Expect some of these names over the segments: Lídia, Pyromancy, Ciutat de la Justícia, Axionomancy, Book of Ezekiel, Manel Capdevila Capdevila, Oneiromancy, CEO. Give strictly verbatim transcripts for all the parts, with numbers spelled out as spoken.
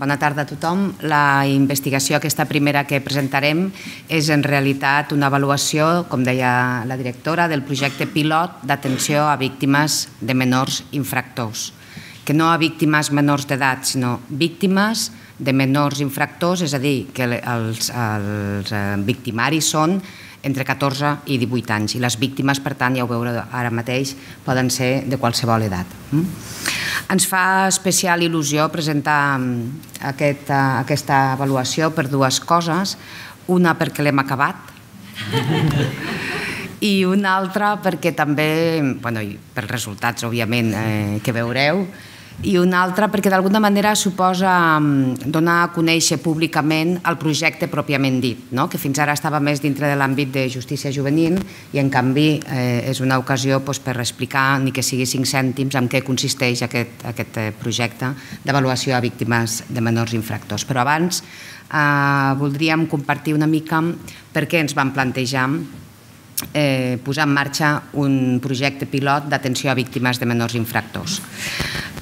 Bona tarda a tothom. La investigació aquesta primera que presentarem és en realitat una avaluació, com deia la directora, del projecte pilot d'atenció a víctimes de menors infractors. Que no a víctimes menors d'edat, sinó víctimes de menors infractors, és a dir, que els, els victimaris són entre catorze i divuit anys i les víctimes, per tant, ja ho veureu ara mateix, poden ser de qualsevol edat. Ens fa especial il·lusió presentar aquest, aquesta avaluació per dues coses. Una perquè l'hem acabat i una altra perquè també, bueno, pels resultats, òbviament, eh, que veureu, i una altra perquè d'alguna manera suposa donar a conèixer públicament el projecte pròpiament dit, no? Que fins ara estava més dintre de l'àmbit de justícia juvenil i en canvi eh, és una ocasió doncs, per explicar, ni que sigui cinc cèntims, en què consisteix aquest, aquest projecte d'avaluació a víctimes de menors infractors. Però abans eh, voldríem compartir una mica per què ens vam plantejar Eh, posar en marxa un projecte pilot d'atenció a víctimes de menors infractors.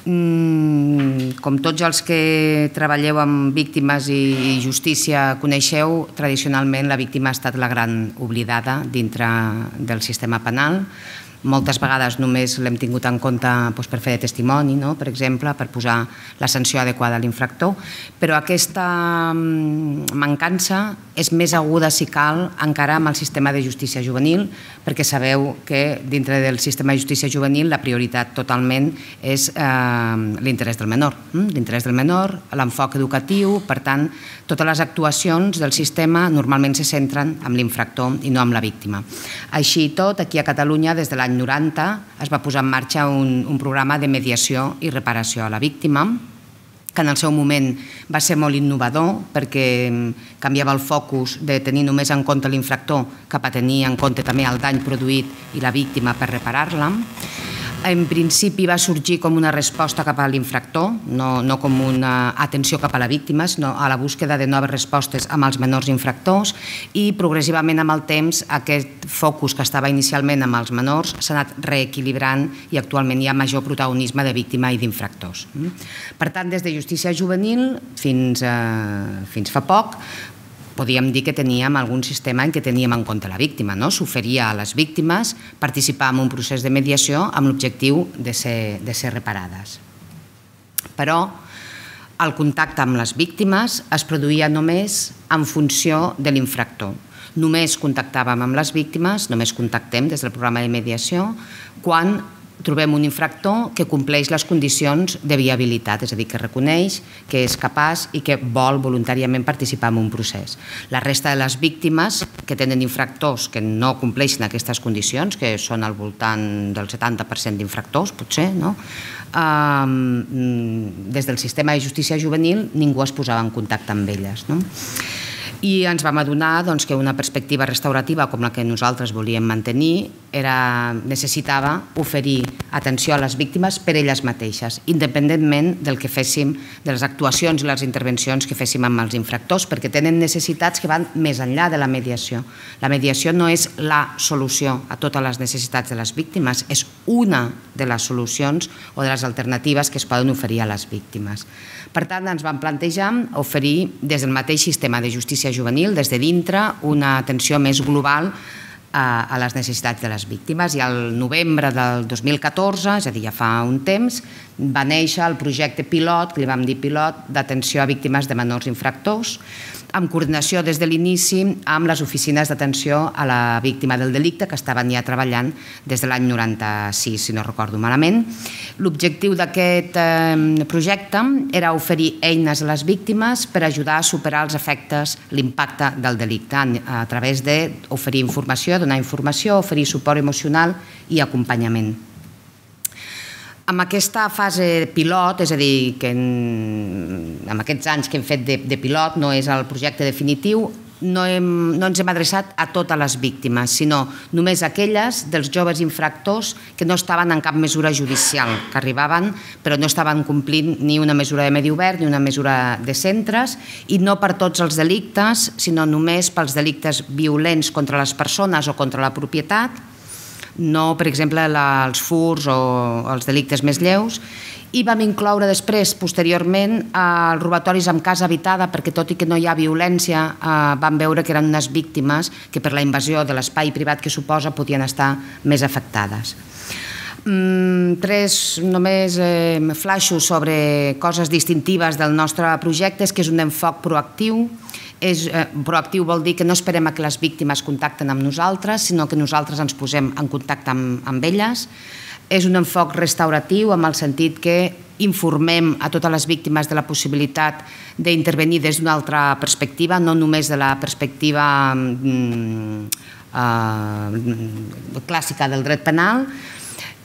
Mm, com tots els que treballeu amb víctimes i justícia coneixeu, tradicionalment la víctima ha estat la gran oblidada dintre del sistema penal. Moltes vegades només l'hem tingut en compte doncs, per fer de testimoni, no? Per exemple, per posar la sanció adequada a l'infractor, però aquesta mancança és més aguda, si cal, encara amb el sistema de justícia juvenil, perquè sabeu que dintre del sistema de justícia juvenil la prioritat totalment és eh, l'interès del menor, l'interès del menor, l'enfoc educatiu, per tant, totes les actuacions del sistema normalment se centren en l'infractor i no en la víctima. Així i tot, aquí a Catalunya, des de l'any noranta, es va posar en marxa un, un programa de mediació i reparació a la víctima, que en el seu moment va ser molt innovador perquè canviava el focus de tenir només en compte l'infractor cap a tenir en compte també el dany produït i la víctima per reparar-la. En principi va sorgir com una resposta cap a l'infractor, no, no com una atenció cap a la víctima, sinó a la búsqueda de noves respostes amb els menors infractors i progressivament amb el temps aquest focus que estava inicialment amb els menors s'ha anat reequilibrant i actualment hi ha major protagonisme de víctima i d'infractors. Per tant, des de justícia juvenil fins, a, fins fa poc, podíem dir que teníem algun sistema en què teníem en compte la víctima, no? S'oferia a les víctimes participar en un procés de mediació amb l'objectiu de ser, de ser reparades. Però el contacte amb les víctimes es produïa només en funció de l'infractor. Només contactàvem amb les víctimes, només contactem des del programa de mediació, quan trobem un infractor que compleix les condicions de viabilitat, és a dir, que reconeix, que és capaç i que vol voluntàriament participar en un procés. La resta de les víctimes que tenen infractors que no compleixen aquestes condicions, que són al voltant del setanta per cent d'infractors, potser, no? Des del sistema de justícia juvenil ningú es posava en contacte amb elles, no? I ens vam adonar doncs, que una perspectiva restaurativa com la que nosaltres volíem mantenir era, necessitava oferir atenció a les víctimes per elles mateixes, independentment del que féssim, de les actuacions i les intervencions que féssim amb els infractors, perquè tenen necessitats que van més enllà de la mediació. La mediació no és la solució a totes les necessitats de les víctimes, és una de les solucions o de les alternatives que es poden oferir a les víctimes. Per tant, ens vam plantejar oferir des del mateix sistema de justícia juvenil, des de dintre, una atenció més global a les necessitats de les víctimes. I al novembre del dos mil catorze, és a dir, ja fa un temps, va néixer el projecte pilot, que li vam dir pilot, d'atenció a víctimes de menors infractors, amb coordinació des de l'inici amb les oficines d'atenció a la víctima del delicte que estaven ja treballant des de l'any noranta-sis, si no recordo malament. L'objectiu d'aquest projecte era oferir eines a les víctimes per ajudar a superar els efectes, l'impacte del delicte a través d'oferir informació, donar informació, oferir suport emocional i acompanyament. Amb aquesta fase pilot, és a dir, que en, en aquests anys que hem fet de, de pilot, no és el projecte definitiu, no, hem, no ens hem adreçat a totes les víctimes, sinó només a aquelles dels joves infractors que no estaven en cap mesura judicial, que arribaven però no estaven complint ni una mesura de medi obert ni una mesura de centres, i no per tots els delictes, sinó només pels delictes violents contra les persones o contra la propietat, no, per exemple, els furs o els delictes més lleus, i vam incloure després, posteriorment, els robatoris amb casa habitada, perquè tot i que no hi ha violència, vam veure que eren unes víctimes que per la invasió de l'espai privat que suposa podien estar més afectades. Tres només flaixos sobre coses distintives del nostre projecte és que és un enfoc proactiu. Proactiu vol dir que no esperem que les víctimes contacten amb nosaltres, sinó que nosaltres ens posem en contacte amb elles. És un enfoc restauratiu en el sentit que informem a totes les víctimes de la possibilitat d'intervenir des d'una altra perspectiva, no només de la perspectiva clàssica del dret penal.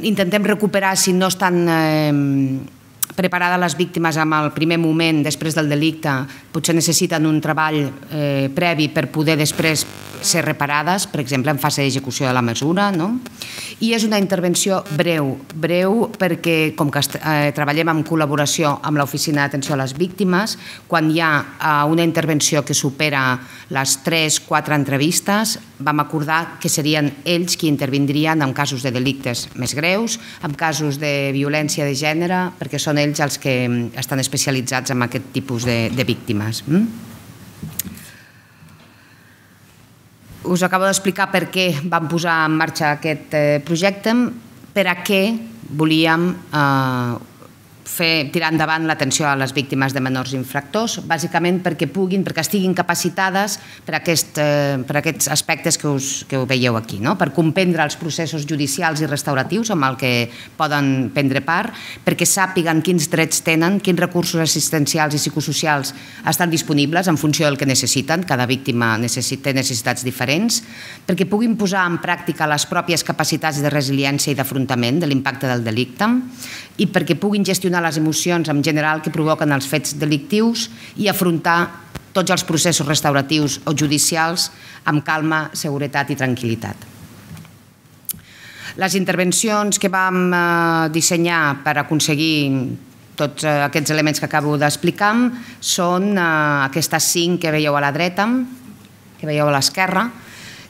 Intentem recuperar, si no estan preparades les víctimes en el primer moment, després del delicte, potser necessiten un treball previ per poder després ser reparades, per exemple, en fase d'execució de la mesura, no? I és una intervenció breu, breu perquè, com que treballem en col·laboració amb l'Oficina d'Atenció a les Víctimes, quan hi ha una intervenció que supera les tres quatre entrevistes, vam acordar que serien ells qui intervindrien en casos de delictes més greus, en casos de violència de gènere, perquè són ells els que estan especialitzats en aquest tipus de víctimes. Us acabo d'explicar per què vam posar en marxa aquest projecte, per a què volíem tirar endavant l'atenció a les víctimes de menors infractors, bàsicament perquè puguin, perquè estiguin capacitades per aquests aspectes que ho veieu aquí, per comprendre els processos judicials i restauratius amb el que poden prendre part, perquè sàpiguen quins drets tenen, quins recursos assistencials i psicosocials estan disponibles en funció del que necessiten, cada víctima té necessitats diferents, perquè puguin posar en pràctica les pròpies capacitats de resiliència i d'afrontament de l'impacte del delicte i perquè puguin gestionar les emocions en general que provoquen els fets delictius i afrontar tots els processos restauratius o judicials amb calma, seguretat i tranquil·litat. Les intervencions que vam dissenyar per aconseguir tots aquests elements que acabo d'explicar són aquestes cinc que veieu a la dreta, que veieu a l'esquerra,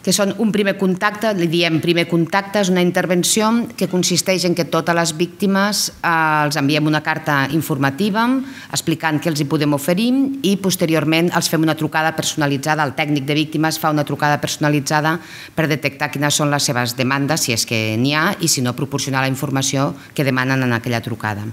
que són un primer contacte, li diem primer contacte, és una intervenció que consisteix en que totes les víctimes els enviem una carta informativa explicant què els hi podem oferir i posteriorment els fem una trucada personalitzada, el tècnic de víctimes fa una trucada personalitzada per detectar quines són les seves demandes, si és que n'hi ha, i si no proporcionar la informació que demanen en aquella trucada.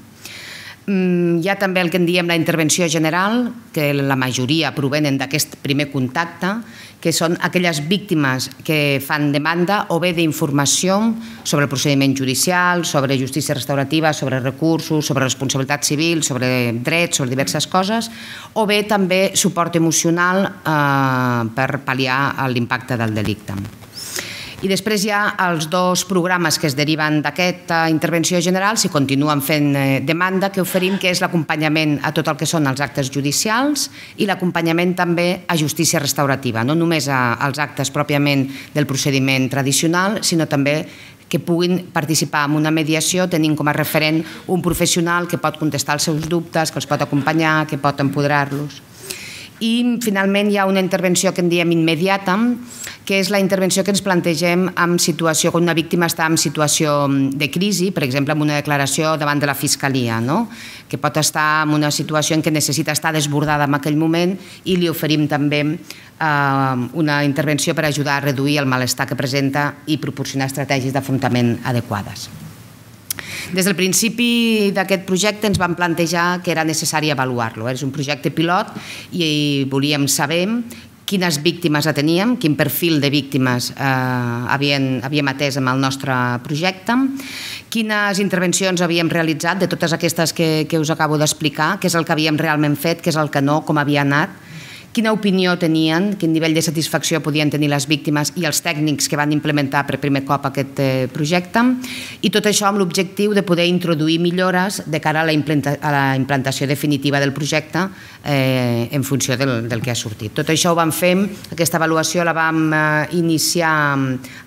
Hi ha també el que en diem la intervenció general, que la majoria provenen d'aquest primer contacte, que són aquelles víctimes que fan demanda o bé d'informació sobre el procediment judicial, sobre justícia restaurativa, sobre recursos, sobre responsabilitat civil, sobre drets, sobre diverses coses, o bé també suport emocional per pal·liar l'impacte del delicte. I després hi ha els dos programes que es deriven d'aquesta intervenció general, si continuen fent demanda, que oferim, que és l'acompanyament a tot el que són els actes judicials i l'acompanyament també a justícia restaurativa, no només als actes pròpiament del procediment tradicional, sinó també que puguin participar en una mediació tenint com a referent un professional que pot contestar els seus dubtes, que els pot acompanyar, que pot empoderar-los. I finalment hi ha una intervenció que en diem immediata, que és la intervenció que ens plantegem en situació, quan una víctima està en situació de crisi, per exemple, en una declaració davant de la Fiscalia, que pot estar en una situació en què necessita estar desbordada en aquell moment i li oferim també una intervenció per ajudar a reduir el malestar que presenta i proporcionar estratègies d'afrontament adequades. Des del principi d'aquest projecte ens vam plantejar que era necessari avaluar-lo. És un projecte pilot i volíem saber quines víctimes ateníem, quin perfil de víctimes havíem atès amb el nostre projecte, quines intervencions havíem realitzat de totes aquestes que us acabo d'explicar, què és el que havíem realment fet, què és el que no, com havia anat, quina opinió tenien, quin nivell de satisfacció podien tenir les víctimes i els tècnics que van implementar per primer cop aquest projecte, i tot això amb l'objectiu de poder introduir millores de cara a la implantació definitiva del projecte en funció del que ha sortit. Tot això ho vam fer, aquesta avaluació la vam iniciar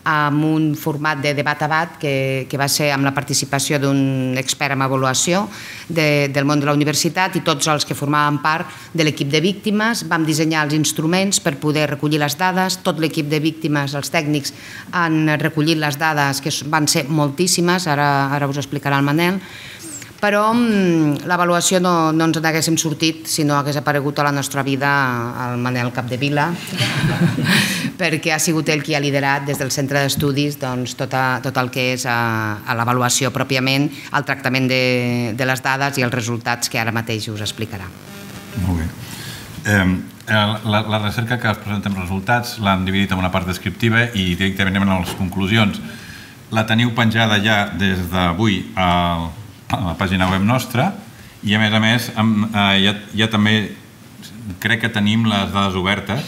amb un format de debat-abat que va ser amb la participació d'un expert en avaluació del món de la universitat i tots els que formaven part de l'equip de víctimes. Vam discutir dissenyar els instruments per poder recollir les dades. Tot l'equip de víctimes, els tècnics, han recollit les dades, que van ser moltíssimes, ara us explicarà el Manel, però l'avaluació no ens n'haguéssim sortit si no hagués aparegut a la nostra vida el Manel Capdevila, perquè ha sigut ell qui ha liderat des del centre d'estudis tot el que és l'avaluació pròpiament, el tractament de les dades i els resultats que ara mateix us explicarà. Molt bé. La recerca que presentem resultats l'han dividit en una part descriptiva i directament anem a les conclusions. La teniu penjada ja des d'avui al a la pàgina web nostra i a més a més ja també crec que tenim les dades obertes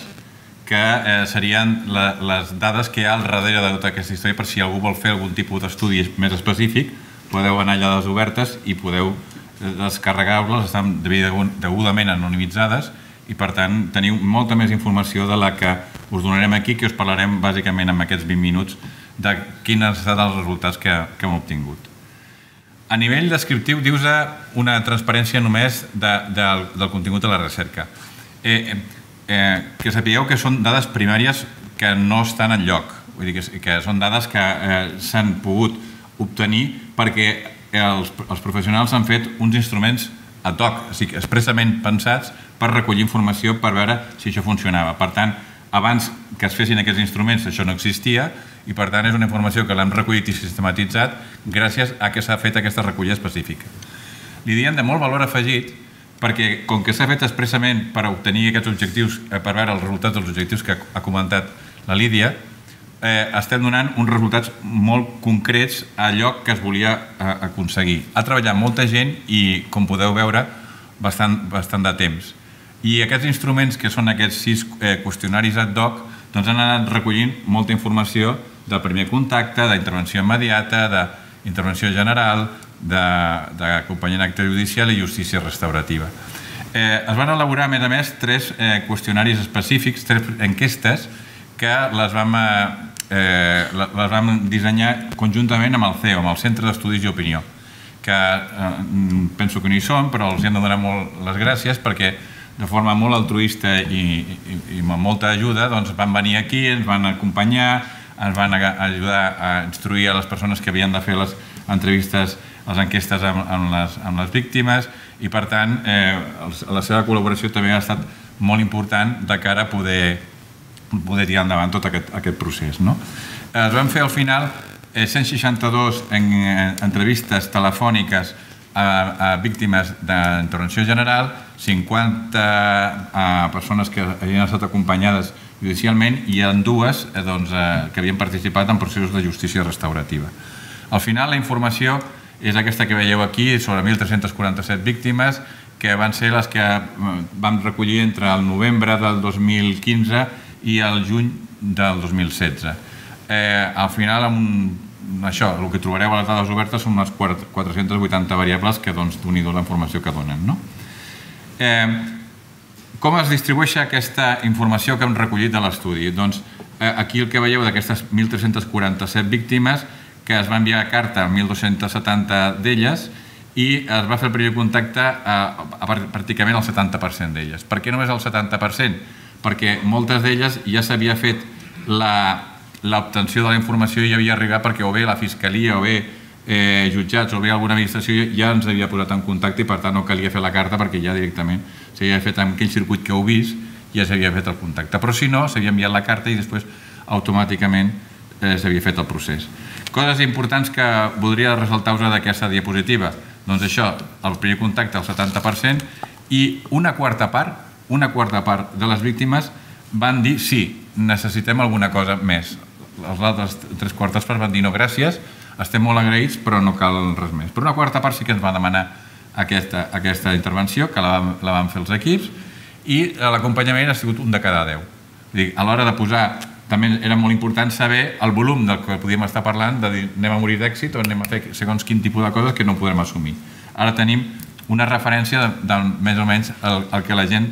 que serien les dades que hi ha al darrere de tota aquesta història per si algú vol fer algun tipus d'estudi més específic podeu anar allà a les obertes i podeu descarregar-les, estan degudament anonimitzades i per tant teniu molta més informació de la que us donarem aquí que us parlarem bàsicament en aquests vint minuts de quins han estat els resultats que hem obtingut. A nivell descriptiu, dius una transparència només del contingut de la recerca. Que sapigueu que són dades primàries que no estan enlloc, que són dades que s'han pogut obtenir perquè els professionals han fet uns instruments ad hoc, expressament pensats per recollir informació per veure si això funcionava. Per tant, abans que es fessin aquests instruments això no existia i per tant és una informació que l'hem recollit i sistematitzat gràcies a que s'ha fet aquesta recollida específica. Li diem de molt valor afegit perquè com que s'ha fet expressament per obtenir aquests objectius, per veure els resultats dels objectius que ha comentat la Lídia, estem donant uns resultats molt concrets a allò que es volia aconseguir. Ha treballat molta gent i, com podeu veure, bastant de temps. I aquests instruments, que són aquests sis qüestionaris ad hoc, doncs han anat recollint molta informació del primer contacte, d'intervenció immediata, d'intervenció general, d'acompanyament a acte judicial i justícia restaurativa. Es van elaborar, a més a més, tres qüestionaris específics, tres enquestes, que les vam dissenyar conjuntament amb el C E O, amb el Centre d'Estudis i Opinió, que penso que no hi són, però els hem de donar molt les gràcies perquè de forma molt altruista i amb molta ajuda, doncs van venir aquí, ens van acompanyar, ens van ajudar a instruir a les persones que havien de fer les entrevistes, les enquestes amb les víctimes i, per tant, la seva col·laboració també ha estat molt important de cara a poder tirar endavant tot aquest procés. Es van fer, al final, cent seixanta-dos entrevistes telefòniques a víctimes d'intervenció general, cinquanta persones que havien estat acompanyades judicialment i en dues que havien participat en processos de justícia restaurativa. Al final, la informació és aquesta que veieu aquí, sobre mil tres-centes quaranta-set víctimes, que van ser les que vam recollir entre el novembre del dos mil quinze i el juny del dos mil setze. Al final, amb això, el que trobareu a les dades obertes són unes quatre-centes vuitanta variables que d'un i dos la informació que donen. Com es distribueix aquesta informació que hem recollit de l'estudi? Doncs aquí el que veieu d'aquestes mil tres-centes quaranta-set víctimes que es va enviar a carta a mil dos-centes setanta d'elles i es va fer el primer contacte a pràcticament el setanta per cent d'elles. Per què només el setanta per cent? Perquè moltes d'elles ja s'havia fet la l'obtenció de la informació ja havia arribat perquè o bé la fiscalia o bé jutjats o bé alguna administració ja ens havia posat en contacte i per tant no calia fer la carta perquè ja directament s'havia fet en aquell circuit que heu vist ja s'havia fet el contacte, però si no s'havia enviat la carta i després automàticament s'havia fet el procés. Coses importants que voldria ressaltar-vos d'aquesta diapositiva, doncs això, el primer contacte al setanta per cent i una quarta part una quarta part de les víctimes van dir sí, necessitem alguna cosa més. Les altres tres quartes parts van dir no, gràcies, estem molt agraïts, però no cal res més. Però una quarta part sí que ens va demanar aquesta intervenció, que la van fer els equips, i l'acompanyament ha sigut un de cada deu. A l'hora de posar, també era molt important saber el volum del que podíem estar parlant, de dir anem a morir d'èxit o anem a fer segons quin tipus de coses que no podrem assumir. Ara tenim una referència de més o menys el que la gent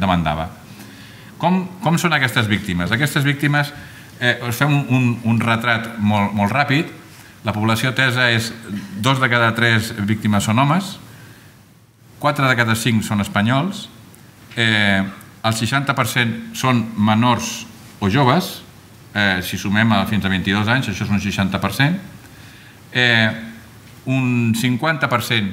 demandava. Com són aquestes víctimes? Aquestes víctimes, us fem un retrat molt ràpid. La població atesa és dos de cada tres víctimes són homes, quatre de cada cinc són espanyols, el seixanta per cent són menors o joves, eh, si sumem fins a vint-i-dos anys, això és un seixanta per cent, eh, un cinquanta per cent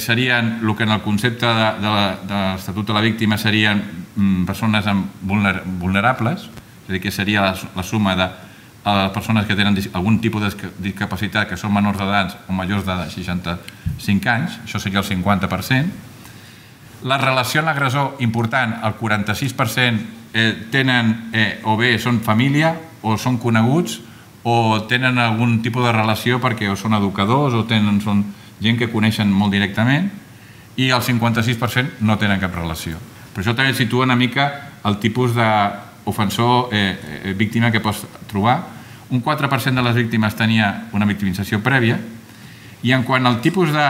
serien el que en el concepte de, de, de l'Estatut de la Víctima serien mm, persones vulner, vulnerables, és a dir, que seria la, la suma de les persones que tenen algun tipus de discapacitat que són menors d'edats o majors de seixanta-cinc anys, això seria el cinquanta per cent. La relació amb l'agressor, important, el quaranta-sis per cent eh, tenen eh, o bé són família o són coneguts o tenen algun tipus de relació perquè o són educadors o tenen, són gent que coneixen molt directament, i el cinquanta-sis per cent no tenen cap relació. Però això també situa una mica el tipus d'ofensor eh, víctima que pots trobar. Un quatre per cent de les víctimes tenia una victimització prèvia, i en quant al tipus de,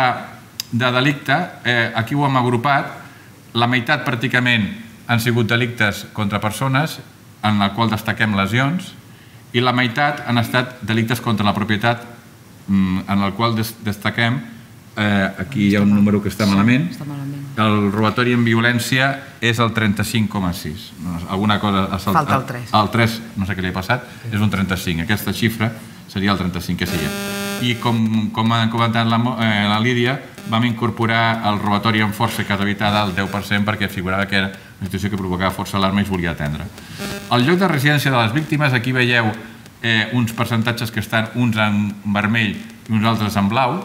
de delicte, eh, aquí ho hem agrupat, la meitat pràcticament han sigut delictes contra persones, en la qual destaquem lesions, i la meitat han estat delictes contra la propietat, en el qual destaquem, eh, aquí hi ha un número que està malament, el robatori amb violència és el trenta-cinc coma sis. Alguna cosa... Falta el tres. El tres, no sé què li ha passat, és un trenta-cinc. Aquesta xifra seria el trenta-cinc, que seria. I com, com ha comentat la, eh, la Lídia, vam incorporar el robatori amb força que era evitada al deu per cent perquè figurava que era una situació que provocava força alarma i es volia atendre. El lloc de residència de les víctimes, aquí veieu Eh, uns percentatges que estan uns en vermell i uns altres en blau.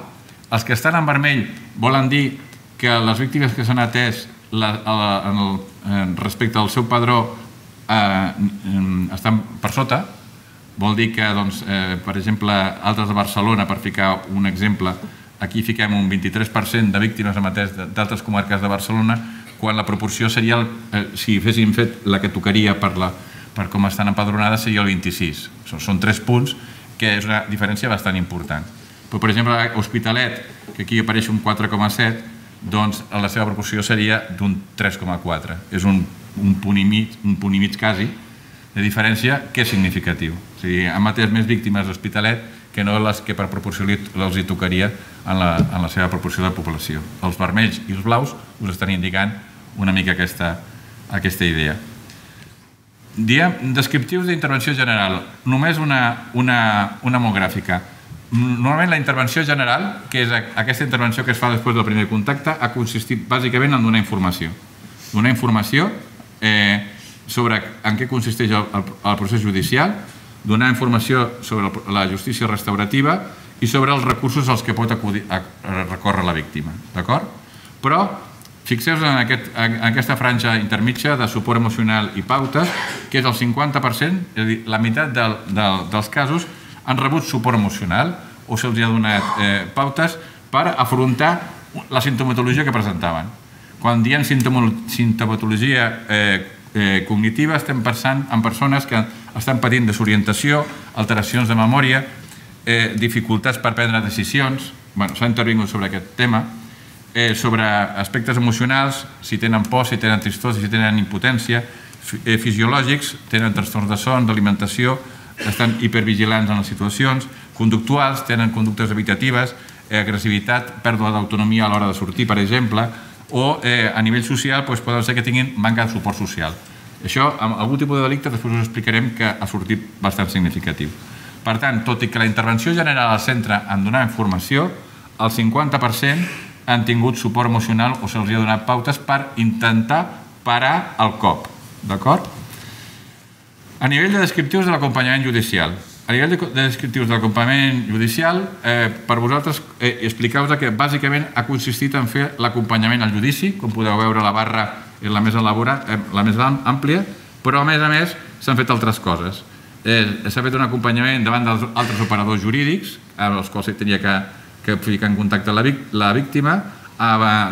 Els que estan en vermell volen dir que les víctimes que s'han atès la, la, en el, en respecte al seu padró eh, estan per sota. Vol dir que, doncs, eh, per exemple, altres de Barcelona, per ficar un exemple, aquí fiquem un vint-i-tres per cent de víctimes amb atès d'altres comarques de Barcelona, quan la proporció seria, el, eh, si fessin fet la que tocaria per la per com estan empadronades, seria el vint-i-sis. Són tres punts, que és una diferència bastant important. Però, per exemple, Hospitalet, que aquí apareix un quatre coma set, doncs la seva proporció seria d'un tres coma quatre. És un, un punt i mig, un punt i mig quasi, de diferència que és significatiu. O sigui, han atès més víctimes d'Hospitalet que no les que per proporció els hi tocaria en la, en la seva proporció de població. Els vermells i els blaus us estan indicant una mica aquesta, aquesta idea. Diem descriptius d'intervenció general. Només una, una, una molt gràfica. Normalment la intervenció general, que és aquesta intervenció que es fa després del primer contacte, ha consistit bàsicament en donar informació. Donar informació eh, sobre en què consisteix el, el, el procés judicial, donar informació sobre el, la justícia restaurativa i sobre els recursos als que pot acudir, a, a recórrer la víctima. D'acord? Però fixeu-vos en, aquest, en aquesta franja intermitja de suport emocional i pautes, que és el cinquanta per cent, és a dir, la meitat del, del, dels casos han rebut suport emocional o se'ls ha donat eh, pautes per afrontar la sintomatologia que presentaven. Quan diem sintomatologia eh, eh, cognitiva, estem pensant en persones que estan patint desorientació, alteracions de memòria, eh, dificultats per prendre decisions. Bueno, s'ha intervingut sobre aquest tema. Eh, sobre aspectes emocionals, si tenen por, si tenen tristor, si tenen impotència, eh, fisiològics, tenen trastorns de son, d'alimentació, estan hipervigilants en les situacions, conductuals, tenen conductes evitatives, eh, agressivitat, pèrdua d'autonomia a l'hora de sortir, per exemple, o eh, a nivell social, doncs, poden ser que tinguin manca de suport social. Això, amb algun tipus de delicte, després us explicarem que ha sortit bastant significatiu. Per tant, tot i que la intervenció general al centre en donar informació, el cinquanta per cent han tingut suport emocional o se'ls ha donat pautes per intentar parar el cop. D'acord? A nivell de descriptius de l'acompanyament judicial. A nivell de descriptius de l'acompanyament judicial, eh, per vosaltres eh, explicau-vos que bàsicament ha consistit en fer l'acompanyament al judici, com podeu veure la barra és la més elaborada, eh, la més àmplia, però a més a més s'han fet altres coses. Eh, s'ha fet un acompanyament davant dels altres operadors jurídics, amb els quals s'hi tenia que que fica en contacte la víctima,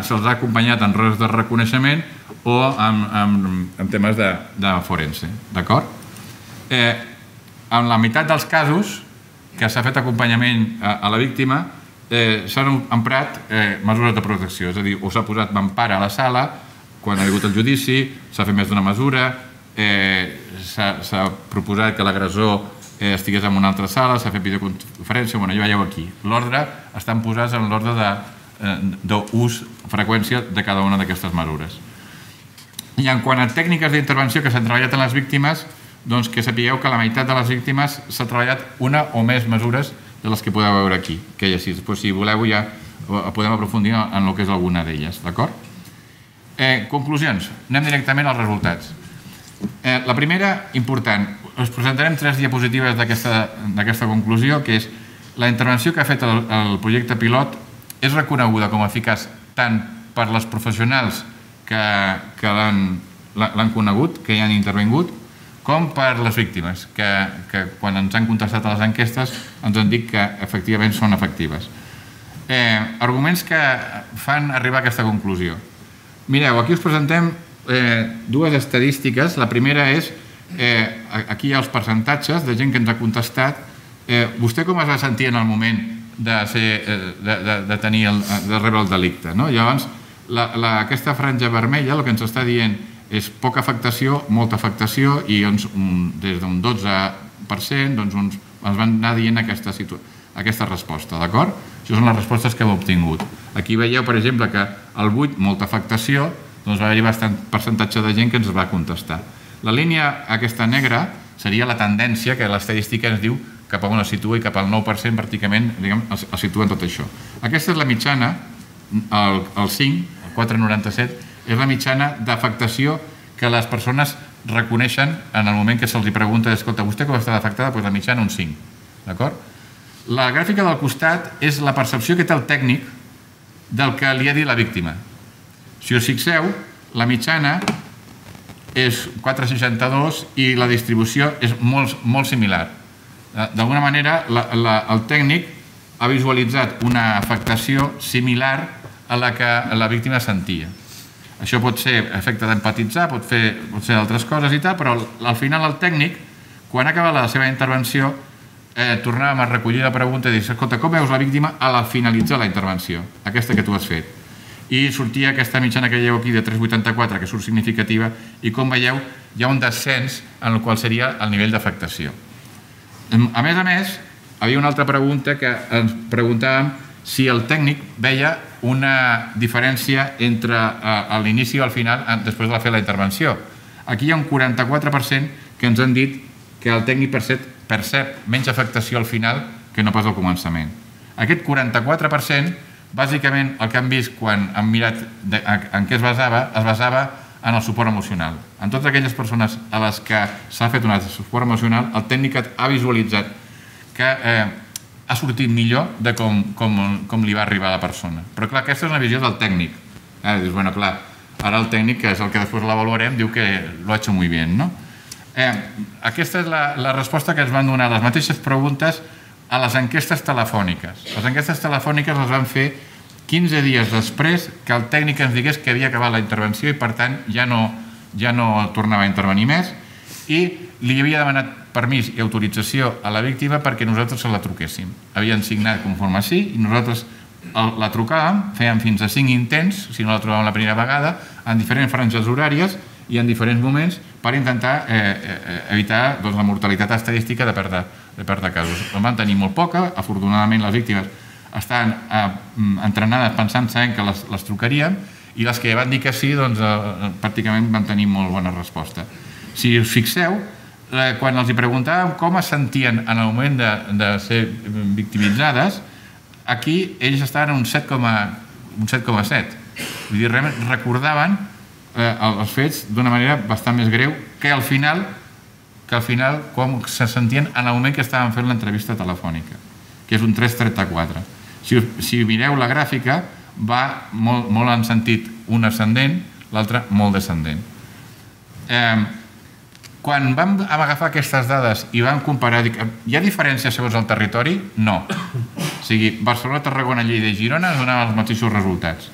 se'ls ha acompanyat en rodes de reconeixement o en temes de, de forense. D'acord? Eh, en la meitat dels casos que s'ha fet acompanyament a, a la víctima, eh, s'han emprat eh, mesures de protecció, és a dir, o s'ha posat mampara a la sala, quan ha vingut el judici, s'ha fet més d'una mesura, eh, s'ha proposat que l'agressor estigués en una altra sala, s'ha fet videoconferència. Bueno, ja veieu aquí. L'ordre, estan posats en l'ordre d'ús, freqüència de cada una d'aquestes mesures. I en quant a tècniques d'intervenció que s'han treballat en les víctimes, doncs que sapigueu que la meitat de les víctimes s'ha treballat una o més mesures de les que podeu veure aquí, que ja sí, després si voleu ja podem aprofundir en el que és alguna d'elles, d'acord? Eh, conclusions, anem directament als resultats. Eh, la primera, important, us presentarem tres diapositives d'aquesta conclusió, que és la intervenció que ha fet el, el projecte pilot és reconeguda com a eficaç tant per les professionals que, que l'han conegut, que hi han intervingut, com per les víctimes, que, que quan ens han contestat a les enquestes ens han dit que efectivament són efectives. Eh, arguments que fan arribar a aquesta conclusió. Mireu, aquí us presentem eh, dues estadístiques. La primera és, eh, aquí hi ha els percentatges de gent que ens ha contestat. Eh, vostè com es va sentir en el moment de, ser, de, de, de, tenir el, de rebre el delicte, no? Llavors, la, la, aquesta franja vermella el que ens està dient és poca afectació, molta afectació, i doncs, un, des d'un dotze per cent doncs, uns, ens van anar dient aquesta, aquesta resposta, d'acord? Això són les respostes que hem obtingut. Aquí veieu, per exemple, que el vuit, molta afectació, doncs va haver-hi bastant percentatge de gent que ens va contestar. La línia aquesta negra seria la tendència que l'estadística ens diu cap a on es situa, i cap al nou per cent pràcticament, diguem, es, es situa en tot això. Aquesta és la mitjana, el, el cinc, el quatre coma noranta-set, és la mitjana d'afectació que les persones reconeixen en el moment que se'ls pregunta, escolta, vostè com està afectada? Doncs la mitjana un cinc, d'acord? La gràfica del costat és la percepció que té el tècnic del que li ha dit la víctima. Si us fixeu, la mitjana és quatre coma seixanta-dos i la distribució és molt, molt similar. D'alguna manera, la, la, el tècnic ha visualitzat una afectació similar a la que la víctima sentia. Això pot ser efecte d'empatitzar, pot, pot ser altres coses i tal, però al final el tècnic, quan acaba la seva intervenció, eh, tornàvem a recollir la pregunta i dir, escolta, com veus la víctima a la finalitzar la intervenció, aquesta que tu has fet? I sortia aquesta mitjana que veieu aquí de tres coma vuitanta-quatre, que surt significativa, i com veieu, hi ha un descens en el qual seria el nivell d'afectació. A més a més, hi havia una altra pregunta que ens preguntàvem si el tècnic veia una diferència entre l'inici i el final després de fer la intervenció. Aquí hi ha un quaranta-quatre per cent que ens han dit que el tècnic percep, percep menys afectació al final que no pas al començament. Aquest quaranta-quatre per cent, bàsicament el que han vist quan han mirat en què es basava, es basava en el suport emocional. En totes aquelles persones a les que s'ha fet un suport emocional, el tècnic ha visualitzat que eh, ha sortit millor de com, com, com li va arribar a la persona. Però clar, aquesta és una visió del tècnic. Ara dius, bueno, clar, ara el tècnic, que és el que després l'avaluarem, diu que lo ha hecho muy bien, no? Eh, aquesta és la, la resposta que ens van donar les mateixes preguntes a les enquestes telefòniques. Les enquestes telefòniques les van fer quinze dies després que el tècnic ens digués que havia acabat la intervenció i, per tant, ja no, ja no tornava a intervenir més, i li havia demanat permís i autorització a la víctima perquè nosaltres se la truquéssim. Havien signat conforme així i nosaltres la trucàvem, fèiem fins a cinc intents, si no la trobàvem la primera vegada, en diferents franges horàries i en diferents moments per intentar eh, evitar doncs, la mortalitat estadística de perdre, de perdre casos. En van tenir molt poca, afortunadament les víctimes estan eh, entrenades pensant-se en que les, les trucaríem, i les que van dir que sí, doncs eh, pràcticament van tenir molt bona resposta. Si us fixeu, quan els preguntàvem com es sentien en el moment de, de ser victimitzades, aquí ells estaven en un set coma set. Vull dir, recordaven eh, els fets d'una manera bastant més greu que al final, que al final com se sentien en el moment que estaven fent l'entrevista telefònica, que és un tres coma trenta-quatre. Si, si mireu la gràfica, va molt, molt en sentit un ascendent, l'altre molt descendent. Eh, Quan vam agafar aquestes dades i vam comparar, dic, hi ha diferències segons el territori? No. O sigui, Barcelona, Tarragona, Lleida i Girona ens donaven els mateixos resultats.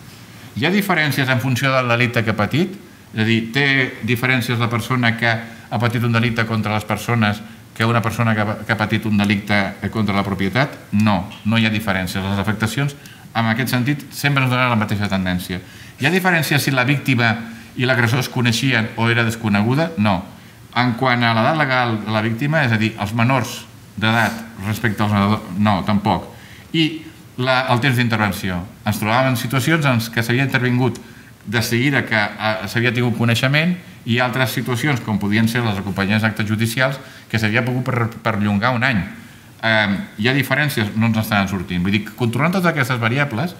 Hi ha diferències en funció del delicte que ha patit? És a dir, té diferències la persona que ha patit un delicte contra les persones que una persona que ha, que ha patit un delicte contra la propietat? No, no hi ha diferències. Les afectacions, en aquest sentit, sempre ens donen la mateixa tendència. Hi ha diferències si la víctima i l'agressor es coneixien o era desconeguda? No. En quant a l'edat legal de la víctima, és a dir, els menors d'edat respecte als menors, no, tampoc. I la, el temps d'intervenció. Ens trobàvem en situacions en què s'havia intervingut de seguida que s'havia tingut coneixement, i altres situacions, com podien ser les acompanyades d'actes judicials, que s'havia pogut perllongar un any. Hi ha diferències, no ens n'estan sortint. Vull dir, controlant totes aquestes variables,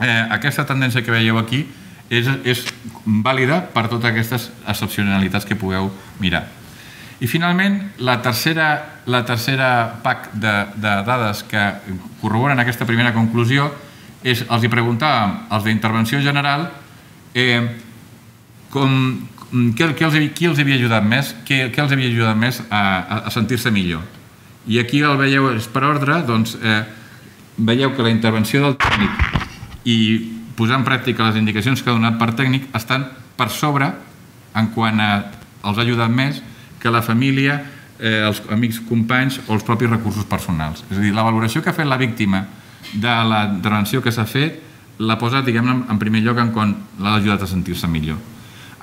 aquesta tendència que veieu aquí és vàlida per totes aquestes excepcionalitats que pugueu mirar. I finalment, la tercera pack de dades que corroboren aquesta primera conclusió és, els hi preguntàvem, els d'intervenció general, com... qui els havia ajudat més, què els havia ajudat més a sentir-se millor. I aquí el veieu per ordre, doncs veieu que la intervenció del tècnic i posar en pràctica les indicacions que ha donat per tècnic estan per sobre en quant els ha ajudat més que la família, els amics, companys o els propis recursos personals. És a dir, la valoració que ha fet la víctima de la intervenció que s'ha fet l'ha posat, diguem-ne, en primer lloc en quan l'ha ajudat a sentir-se millor.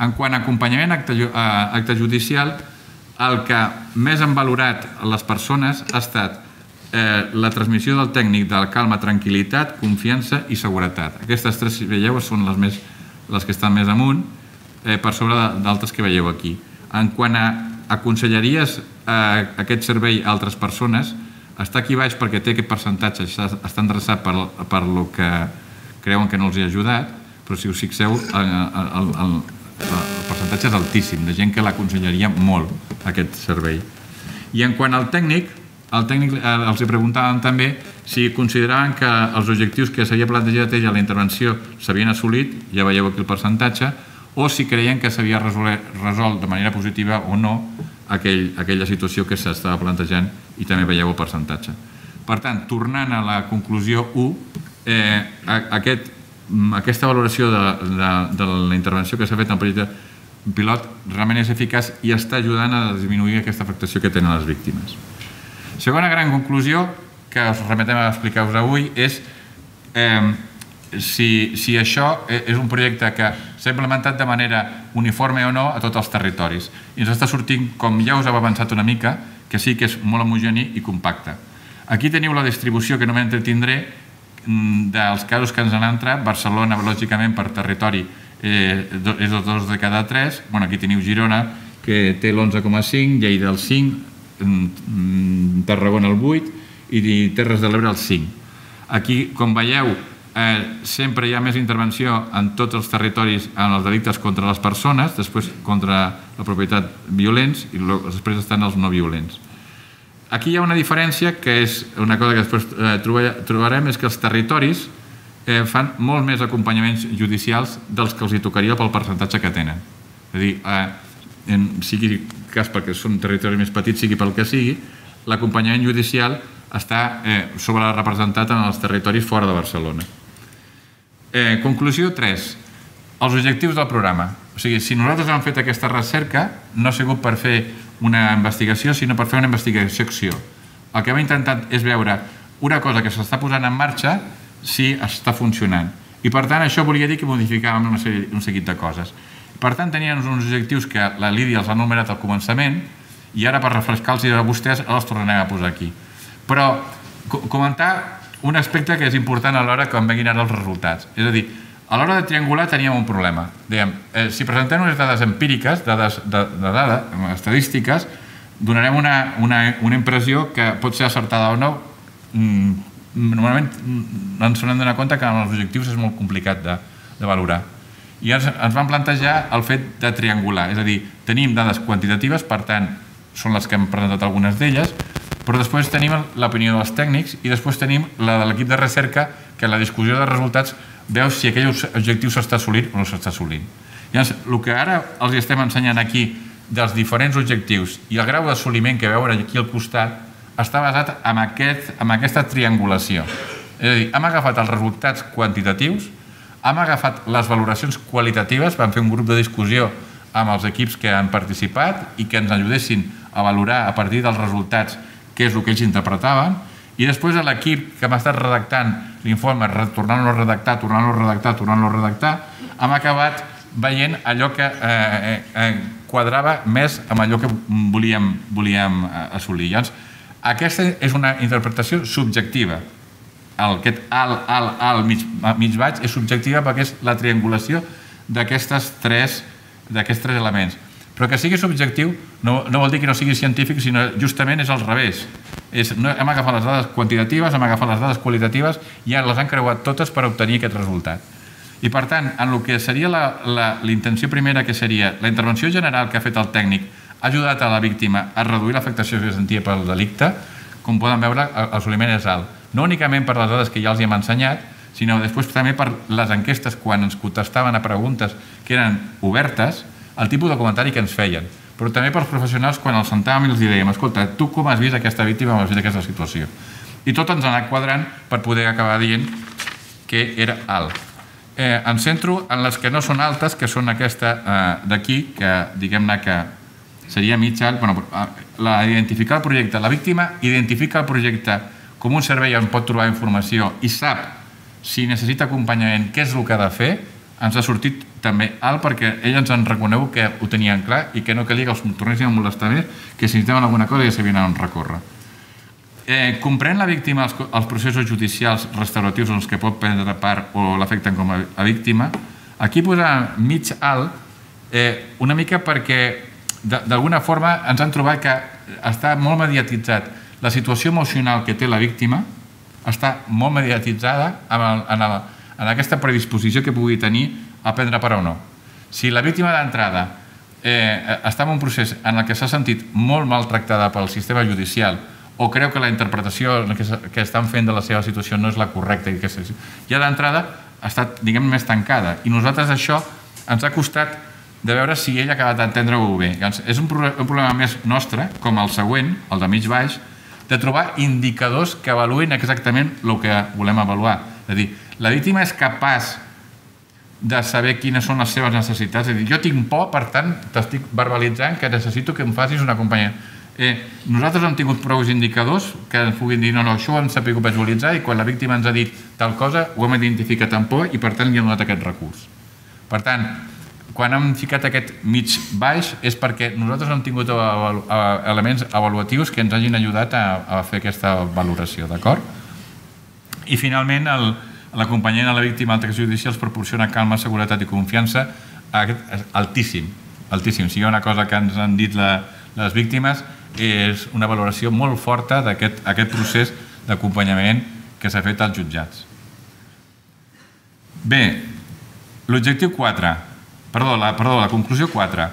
En quant a acompanyament a acte judicial, el que més han valorat les persones ha estat la transmissió del tècnic de calma, tranquil·litat, confiança i seguretat. Aquestes tres, si veieu, són les que estan més amunt, per sobre d'altres que veieu aquí. En quant a aconsellaries aquest servei a altres persones, està aquí baix perquè té aquest percentatge, està endreçat per el que creuen que no els hi ha ajudat, però si us fixeu, el el percentatge és altíssim, de gent que l'aconsellaria molt, aquest servei. I en quant al tècnic, els preguntàvem també si consideraven que els objectius que s'havia plantejat ella a la intervenció s'havien assolit, ja veieu aquí el percentatge, o si creien que s'havia resolt de manera positiva o no aquella situació que s'estava plantejant, i també veieu el percentatge. Per tant, tornant a la conclusió u, aquest aquesta valoració de la intervenció que s'ha fet en el projecte pilot realment és eficaç i està ajudant a disminuir aquesta afectació que tenen les víctimes. Segona gran conclusió que us remetem a explicar-vos avui és si això és un projecte que s'ha implementat de manera uniforme o no a tots els territoris. I ens està sortint, com ja us heu avançat una mica, que sí que és molt homogeni i compacte. Aquí teniu la distribució que no m'entretindré dels casos que ens han entrat. Barcelona, lògicament, per territori és el dos de cada tres. Aquí teniu Girona, que té l'onze coma cinc, Lleida el cinc, Tarragona el vuit i Terres de l'Ebre el cinc. Aquí, com veieu, sempre hi ha més intervenció en tots els territoris en els delictes contra les persones, després contra la propietat violents i després estan els no violents. Aquí hi ha una diferència, que és una cosa que després trobarem, és que els territoris fan molt més acompanyaments judicials dels que els hi tocaria pel percentatge que tenen. És a dir, sigui cas perquè són territoris més petits, sigui pel que sigui, l'acompanyament judicial està sobrerepresentat en els territoris fora de Barcelona. Conclusió tres. Els objectius del programa. O sigui, si nosaltres hem fet aquesta recerca, no ha sigut per fer una investigació, sinó per fer una investigació-acció. El que hem intentat és veure una cosa que s'està posant en marxa si està funcionant. I, per tant, això volia dir que modificàvem un seguit de coses. Per tant, tenien uns objectius que la Lídia els ha enumerat al començament i ara, per refrescar-los a vostès, els tornarem a posar aquí. Però comentar un aspecte que és important a l'hora que en veguin ara els resultats. És a dir, a l'hora de triangular teníem un problema. Si presentem unes dades empíriques, dades estadístiques, donarem una impressió que pot ser acertada o no. Normalment ens hem d'adonar que amb els objectius és molt complicat de valorar. I ens vam plantejar el fet de triangular. És a dir, tenim dades quantitatives, per tant, són les que hem presentat algunes d'elles, però després tenim l'opinió dels tècnics i després tenim la de l'equip de recerca, que en la discussió de resultats veus si aquell objectiu s'està assolint o no s'està assolint. Llavors, el que ara els estem ensenyant aquí dels diferents objectius i el grau d'assoliment que veuen aquí al costat està basat en aquesta triangulació. És a dir, hem agafat els resultats quantitatius, hem agafat les valoracions qualitatives, vam fer un grup de discussió amb els equips que han participat i que ens ajudessin a valorar a partir dels resultats què és el que ells interpretaven, i després l'equip que m'ha estat redactant l'informe, tornant-lo a redactar, tornant-lo a redactar, tornant-lo a redactar, hem acabat veient allò que quadrava més amb allò que volíem assolir. Llavors, aquesta és una interpretació subjectiva. Aquest alt, alt, alt, mig baix és subjectiva perquè és la triangulació d'aquestes tres elements. Però que sigui subjectiu no vol dir que no sigui científic, sinó justament és al revés. Hem agafat les dades quantitatives, hem agafat les dades qualitatives i les han creuat totes per obtenir aquest resultat. I, per tant, en el que seria la intenció primera, que seria la intervenció general que ha fet el tècnic, ha ajudat a la víctima a reduir l'afectació que sentia pel delicte, com poden veure, l'assoliment és alt. No únicament per les dades que ja els hem ensenyat, sinó després també per les enquestes, quan ens contestaven a preguntes que eren obertes, el tipus de comentari que ens feien. Però també pels professionals, quan els sentàvem i els dèiem, escolta, tu com has vist aquesta víctima, com has vist aquesta situació? I tot ens ha anat quadrant per poder acabar dient que era alt. Em centro en les que no són altes, que són aquesta d'aquí, que diguem-ne que seria mitjà. Identificar el projecte. La víctima identifica el projecte com un servei on pot trobar informació i sap, si necessita acompanyament, què és el que ha de fer. Ens ha sortit també alt perquè ells ens han reconegut que ho tenien clar i que no calia que els tornessin a molestar més, que si necessitaven alguna cosa ja sabien on recórrer. Comprèn la víctima els processos judicials restauratius en els que pot prendre part o l'afecten com a víctima. Aquí posar mig alt una mica perquè d'alguna forma ens han trobat que està molt mediatitzat. La situació emocional que té la víctima està molt mediatitzada en aquesta predisposició que pugui tenir a prendre part o no. Si la víctima d'entrada està en un procés en el que s'ha sentit molt maltractada pel sistema judicial o creu que la interpretació que estan fent de la seva situació no és la correcta, ja d'entrada està, diguem, més tancada. I nosaltres això ens ha costat de veure si ell ha acabat d'entendre-ho bé. És un problema més nostre, com el següent, el de mig-baix, de trobar indicadors que avaluïn exactament el que volem avaluar. És a dir, la víctima és capaç de saber quines són les seves necessitats. És a dir, jo tinc por, per tant, t'estic verbalitzant que necessito que em facis una companyia. Nosaltres hem tingut prou indicadors que ens puguin dir no, no, això ho hem sabut visualitzar i quan la víctima ens ha dit tal cosa ho hem identificat amb por i, per tant, li hem donat aquest recurs. Per tant, quan hem ficat aquest mig baix és perquè nosaltres hem tingut elements avaluatius que ens hagin ajudat a fer aquesta valoració, d'acord? I finalment l'acompanyament a la víctima a l'acció judicial es proporciona calma, seguretat i confiança altíssim, altíssim. Si hi ha una cosa que ens han dit les víctimes és una valoració molt forta d'aquest procés d'acompanyament que s'ha fet als jutjats. Bé, l'objectiu quatre. Perdó, la conclusió quatre.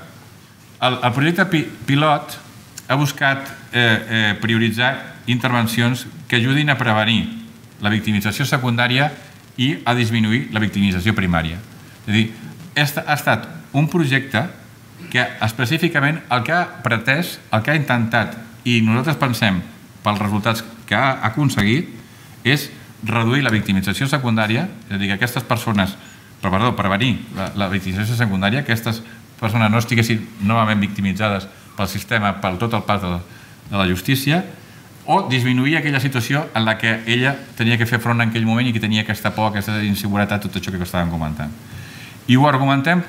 El projecte pilot ha buscat prioritzar intervencions que ajudin a prevenir la victimització secundària i a disminuir la victimització primària. És a dir, ha estat un projecte que específicament el que ha pretès, el que ha intentat, i nosaltres pensem pels resultats que ha aconseguit, és reduir la victimització secundària, és a dir, que aquestes persones per prevenir la victimització secundària, que aquestes persones no estiguessin novament victimitzades pel sistema, per tot el pas de la justícia, o disminuir aquella situació en la que ella tenia que fer front en aquell moment i que tenia aquesta por, aquesta inseguretat, tot això que estàvem comentant. I ho argumentem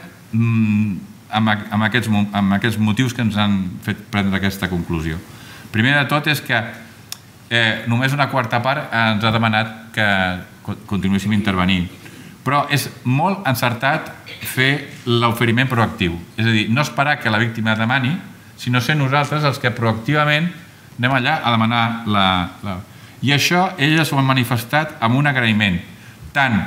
amb aquests motius que ens han fet prendre aquesta conclusió. Primer de tot és que només una quarta part ens ha demanat que continuéssim intervenint. Però és molt encertat fer l'oferiment proactiu. És a dir, no esperar que la víctima demani, sinó ser nosaltres els que proactivament anem allà a demanar la... I això elles ho han manifestat amb un agraïment. Tant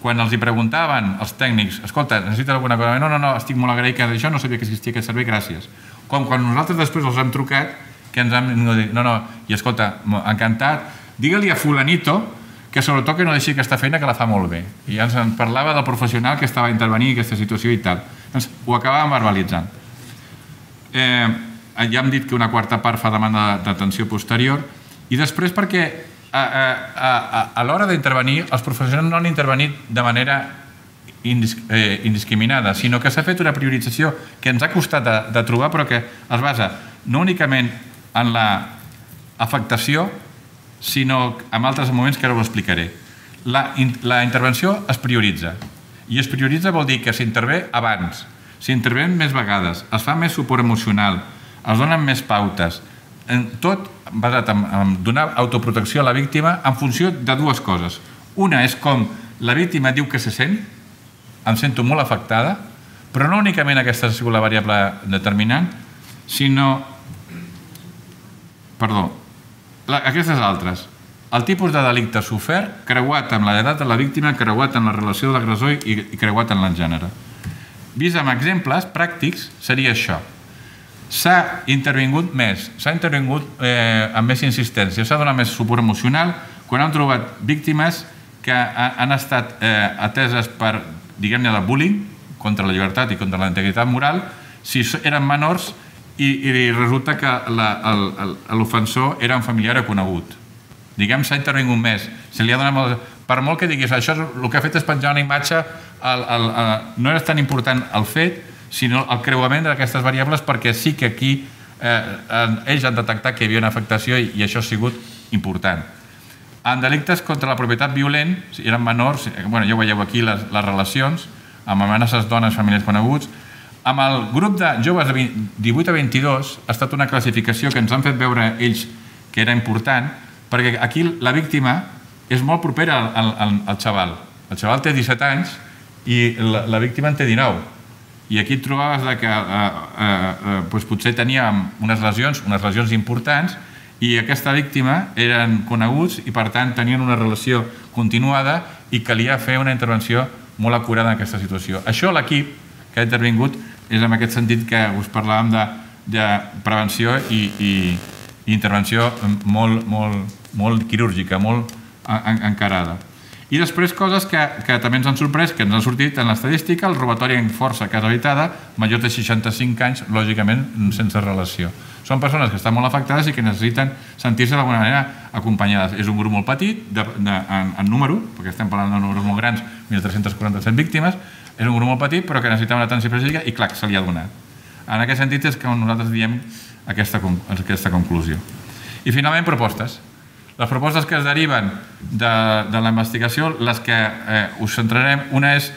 quan els hi preguntaven els tècnics, escolta, necessites alguna cosa? No, no, no, estic molt agraït que això, no sabia que existia aquest servei, gràcies. Com quan nosaltres després els hem trucat, que ens han dit, no, no, i escolta, encantat, digue-li a fulanito que sobretot que no deixi aquesta feina que la fa molt bé. I ja ens parlava del professional que estava intervenint en aquesta situació i tal. Doncs ho acabàvem verbalitzant. Ja hem dit que una quarta part fa demanda d'atenció posterior i després perquè a l'hora d'intervenir els professionals no han intervenit de manera indiscriminada, sinó que s'ha fet una priorització que ens ha costat de trobar però que es basa no únicament en l'afectació sinó en altres moments que ara ho explicaré. La intervenció es prioritza. I es prioritza vol dir que s'intervé abans, s'intervé més vegades, es fa més suport emocional, es donen més pautes, tot basat en donar autoprotecció a la víctima en funció de dues coses. Una és com la víctima diu que se sent, em sento molt afectada, però no únicament aquesta és la variable determinant, sinó... Perdó, aquestes altres. El tipus de delicte sofert, creuat amb l'edat de la víctima, creuat amb la relació de l'agressor i creuat amb el gènere. Vist amb exemples pràctics, seria això. S'ha intervingut més, s'ha intervingut amb més insistència, s'ha donat més suport emocional quan han trobat víctimes que han estat ateses per, diguem-ne, de bullying, contra la llibertat i contra la integritat moral, si eren menors i resulta que l'ofensor era un familiar reconegut. Diguem, s'ha intervingut més. Per molt que diguis, això el que ha fet és penjar una imatge, no és tan important el fet, sinó el creuament d'aquestes variables, perquè sí que aquí ells han detectat que hi havia una afectació i això ha sigut important. En delictes contra la propietat violent, eren menors, ja ho veieu aquí, les relacions, amb amenaces dones, famílies coneguts. Amb el grup de joves de divuit a vint-i-dos ha estat una classificació que ens han fet veure ells que era important, perquè aquí la víctima és molt propera al xaval. El xaval té disset anys i la víctima en té dinou. I aquí et trobaves que potser teníem unes lesions, unes lesions importants, i aquesta víctima eren coneguts i, per tant, tenien una relació continuada i calia fer una intervenció molt acurada en aquesta situació. Això, l'equip que ha intervingut, és en aquest sentit que us parlàvem de prevenció i intervenció molt quirúrgica, molt encarada. I després coses que també ens han sorprès, que ens han sortit en l'estadística, el robatori en força casalitada, majors de seixanta-cinc anys, lògicament, sense relació. Són persones que estan molt afectades i que necessiten sentir-se d'alguna manera acompanyades. És un grup molt petit, en número, perquè estem parlant de números molt grans, mil tres-centes quaranta-set víctimes, és un grup molt petit, però que necessita una atenció específica i, clar, se li ha donat. En aquest sentit és que nosaltres diem aquesta conclusió. I, finalment, propostes. Les propostes que es deriven de la investigació, les que us centrarem, una és...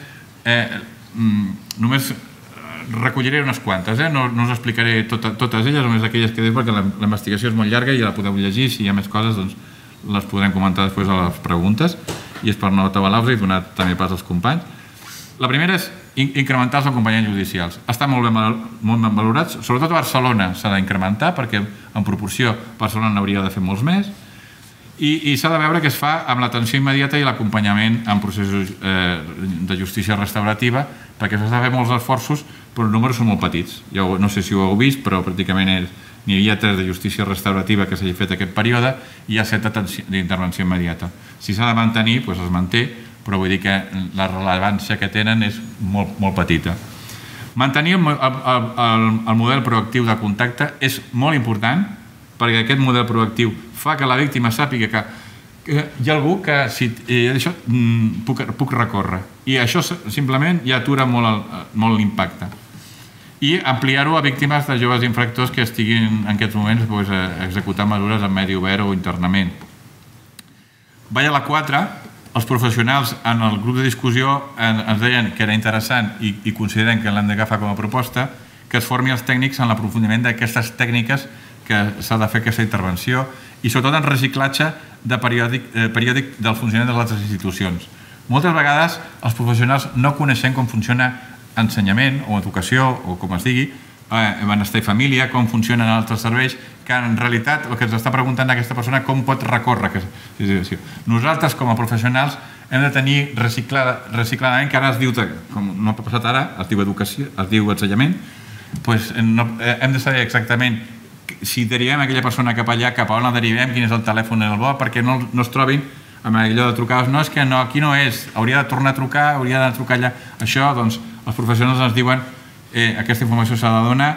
Només recolliré unes quantes, no us explicaré totes elles, només aquelles que dic, perquè la investigació és molt llarga i la podeu llegir, si hi ha més coses, doncs les podrem comentar després a les preguntes, i és per no atabalar-vos i donar també pas als companys. La primera és incrementar els acompanyants judicials. Estan molt ben valorats, sobretot a Barcelona s'ha d'incrementar, perquè en proporció Barcelona n'hauria de fer molts més, i s'ha de veure què es fa amb l'atenció immediata i l'acompanyament en processos de justícia restaurativa, perquè s'ha de fer molts esforços, però els números són molt petits. No sé si ho heu vist, però pràcticament n'hi havia tres de justícia restaurativa que s'hagi fet aquest període i hi ha set d'intervenció immediata. Si s'ha de mantenir, doncs es manté, però vull dir que la rellevància que tenen és molt petita. Mantenir el model proactiu de contacte és molt important, perquè aquest model proactiu fa que la víctima sàpiga que hi ha algú que puc recórrer. I això simplement ja atura molt l'impacte. I ampliar-ho a víctimes de joves infractors que estiguin en aquests moments executant mesures en medi obert o internament. Vaig a la quatre. Els professionals en el grup de discussió ens deien que era interessant i consideren que l'hem d'agafar com a proposta, que es formi els tècnics en l'aprofundiment d'aquestes tècniques que s'ha de fer aquesta intervenció i sobretot en reciclatge periòdic del funcionament de les institucions. Moltes vegades els professionals no coneixem com funciona ensenyament o educació o com es digui, benestar i família, com funcionen altres serveis, que en realitat el que ens està preguntant aquesta persona com pot recórrer aquesta situació. Nosaltres com a professionals hem de tenir recicladament, que ara es diu, com no ha passat ara, es diu educació, es diu ensenyament, doncs hem de saber exactament si derivem aquella persona cap allà, cap a on la derivem, quin és el telèfon del bo, perquè no es trobin amb allò de trucar. No, és que no, aquí no és, hauria de tornar a trucar, hauria de trucar allà. Això, doncs, els professionals ens diuen aquesta informació s'ha de donar.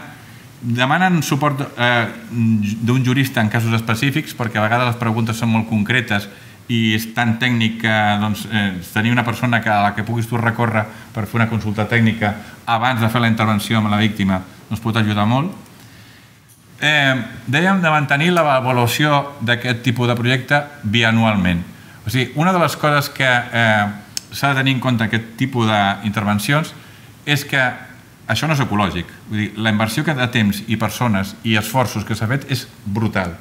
Demanen suport d'un jurista en casos específics, perquè a vegades les preguntes són molt concretes i és tan tècnic que tenir una persona a la que puguis tu recórrer per fer una consulta tècnica abans de fer la intervenció amb la víctima ens pot ajudar molt. Dèiem de mantenir l'avaluació d'aquest tipus de projecte bianualment. O sigui, una de les coses que s'ha de tenir en compte aquest tipus d'intervencions és que això no és ecològic. La inversió de temps i persones i esforços que s'ha fet és brutal.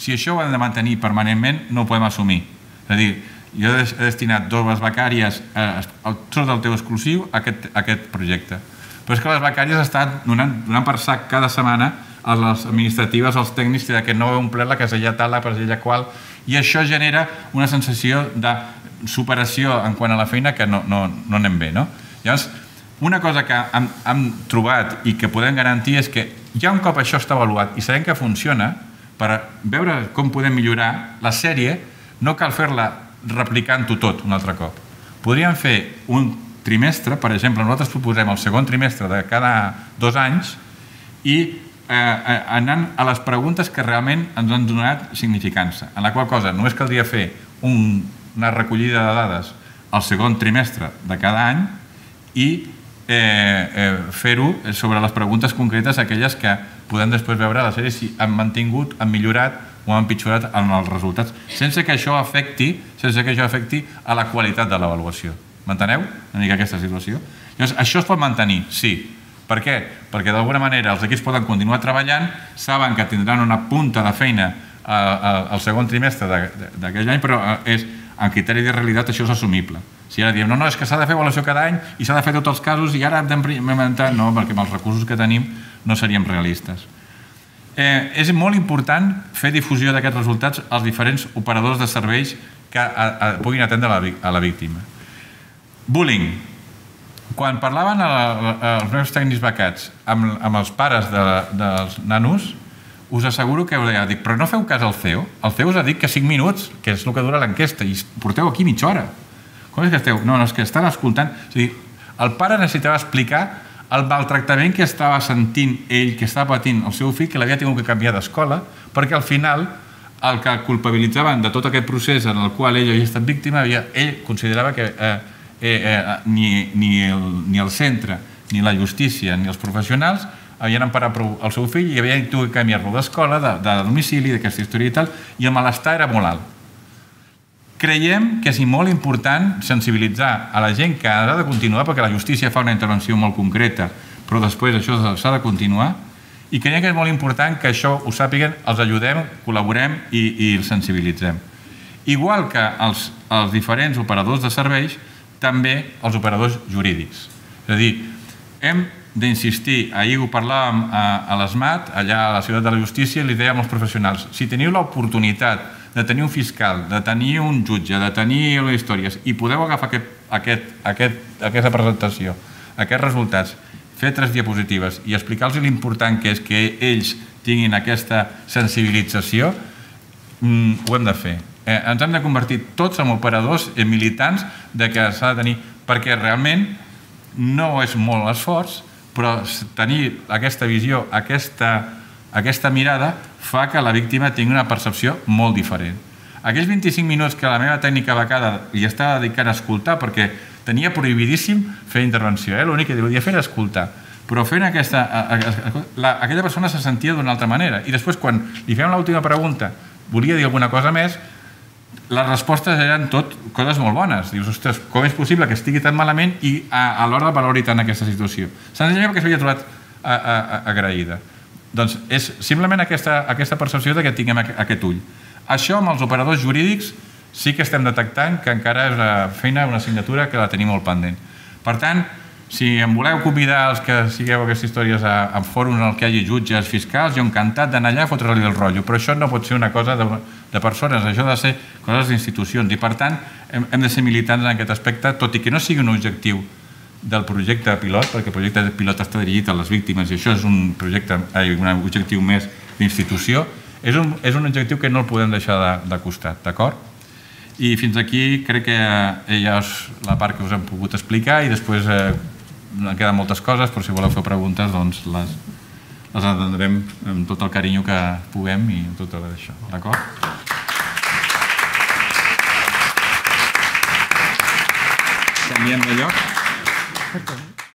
Si això ho hem de mantenir permanentment, no ho podem assumir. És a dir, jo he destinat dues becàries sota el teu exclusiu a aquest projecte. Però és que les becàries estan donant per sac cada setmana a les administratives, als tècnics, que no heu omplert la casella tal, la casella qual, i això genera una sensació de superació en quant a la feina que no anem bé. Llavors, una cosa que hem trobat i que podem garantir és que ja un cop això està avaluat i sabem que funciona, per veure com podem millorar la sèrie, no cal fer-la replicant-ho tot un altre cop. Podríem fer un trimestre, per exemple, nosaltres proposem el segon trimestre de cada dos anys i anant a les preguntes que realment ens han donat significança, en la qual cosa només caldria fer una recollida de dades al segon trimestre de cada any i fer-ho sobre les preguntes concretes, aquelles que podem després veure a la sèrie si han mantingut, han millorat o han empitjorat en els resultats, sense que això afecti a la qualitat de l'avaluació. M'enteneu una mica aquesta situació? Llavors, això es pot mantenir, sí. Per què? Perquè d'alguna manera els equips poden continuar treballant, saben que tindran una punta de feina al segon trimestre d'aquell any, però en criteri de realitat això és assumible. Si ara diem, no, no, és que s'ha de fer avaluació cada any i s'ha de fer tots els casos i ara hem d'inventar... No, perquè amb els recursos que tenim no seríem realistes. És molt important fer difusió d'aquests resultats als diferents operadors de serveis que puguin atendre a la víctima. Bullying. Quan parlaven els meus tècnics becats amb els pares dels nanos, us asseguro que us deia, però no feu cas al C E O. El C E O us ha dit que cinc minuts, que és el que dura l'enquesta, i porteu aquí mitja hora. Com és que esteu? No, és que estan escoltant... El pare necessitava explicar el maltractament que estava sentint ell, que estava patint el seu fill, que l'havia tingut que canviar d'escola, perquè al final el que culpabilitzaven de tot aquest procés en el qual ell havia estat víctima, ell considerava que ni el centre, ni la justícia, ni els professionals havien emparat el seu fill i havien hagut de canviar-lo d'escola, de domicili, d'aquesta història i tal, i el malestar era molt alt. Creiem que és molt important sensibilitzar a la gent que ha de continuar, perquè la justícia fa una intervenció molt concreta, però després això s'ha de continuar, i creiem que és molt important que això ho sàpiguen, els ajudem, col·laborem i els sensibilitzem. Igual que els diferents operadors de serveis, també els operadors jurídics. És a dir, hem d'insistir, ahir ho parlàvem a l'ESMAT, allà a la Ciutat de la Justícia, i li dèiem als professionals, si teniu l'oportunitat de tenir un fiscal, de tenir un jutge, de tenir les històries, i podeu agafar aquesta presentació, aquests resultats, fer tres diapositives i explicar-los l'important que és que ells tinguin aquesta sensibilització, ho hem de fer. Ens hem de convertir tots en operadors i militants que s'ha de tenir, perquè realment no és molt esforç, però tenir aquesta visió, aquesta mirada, fa que la víctima tingui una percepció molt diferent. Aquells vint-i-cinc minuts que la meva tècnica becada li estava dedicant a escoltar, perquè tenia prohibidíssim fer intervenció, l'únic que volia fer era escoltar, però fent aquesta... aquella persona se sentia d'una altra manera, i després quan li fèiem l'última pregunta, volia dir alguna cosa més, les respostes eren tot coses molt bones. Dius, ostres, com és possible que estigui tan malament i a l'hora valori tant aquesta situació? Senzillament perquè s'havia trobat agraïda. Doncs és simplement aquesta percepció que tinguem aquest ull. Això amb els operadors jurídics sí que estem detectant que encara és una feina, una assignatura que la tenim molt pendent. Per tant, si em voleu convidar els que sigueu aquestes històries a fòrums en què hi hagi jutges, fiscals, jo encantat d'anar allà a fotre-li el rotllo, però això no pot ser una cosa de persones, això ha de ser coses d'institucions i per tant hem de ser militants en aquest aspecte, tot i que no sigui un objectiu del projecte pilot, perquè el projecte pilot està dirigit a les víctimes i això és un objectiu més d'institució, és un objectiu que no el podem deixar de costat, d'acord? I fins aquí crec que ja és la part que us hem pogut explicar i després en queden moltes coses, però si voleu fer preguntes doncs les atendrem amb tot el carinyo que puguem i amb tot això, d'acord? Canviem de lloc. Thank you.